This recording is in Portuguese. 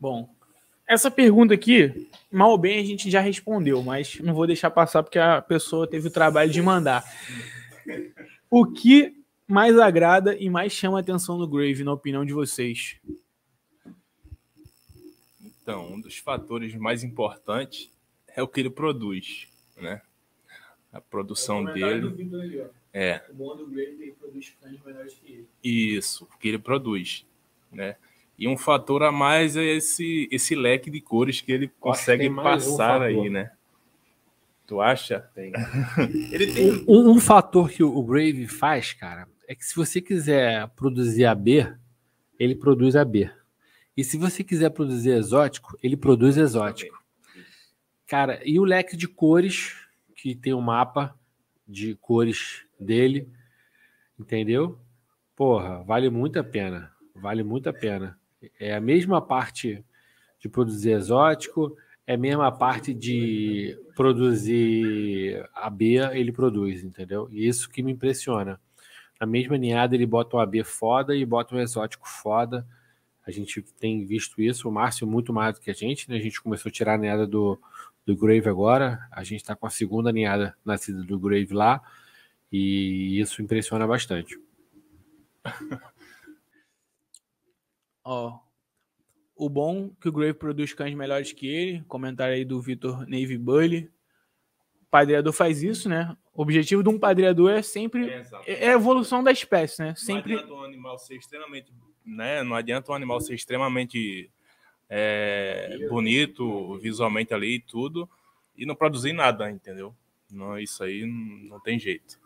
Bom, essa pergunta aqui, mal ou bem, a gente já respondeu, mas não vou deixar passar porque a pessoa teve o trabalho de mandar. O que mais agrada e mais chama a atenção no Gravy, na opinião de vocês? Então, um dos fatores mais importantes é o que ele produz, né? A produção dele. É. O bom do Gravy é que produz cães melhores que ele. Isso, o que ele produz, né? E um fator a mais é esse leque de cores que ele consegue passar aí, né? Tu acha? Tem. Ele tem... Um fator que o Gravy faz, cara, é que se você quiser produzir AB, ele produz AB. E se você quiser produzir exótico, ele produz exótico. Cara, e o leque de cores, que tem um mapa de cores dele, entendeu? Porra, vale muito a pena. Vale muito a pena. É a mesma parte de produzir exótico, é a mesma parte de produzir AB, ele produz, entendeu? E isso que me impressiona. Na mesma ninhada ele bota um AB foda e bota um exótico foda. A gente tem visto isso, o Márcio muito mais do que a gente, né? A gente começou a tirar a ninhada do Gravy agora, a gente está com a segunda ninhada nascida do Gravy lá, e isso impressiona bastante. Ó, o bom que o Gravy produz cães melhores que ele, comentário aí do Vitor Navy Bully. O padreador faz isso, né? O objetivo de um padreador é sempre a evolução da espécie, né? Sempre... Não adianta um animal ser extremamente, né? Não adianta um animal ser extremamente bonito visualmente ali e tudo, e não produzir nada, entendeu? Não, isso aí não tem jeito.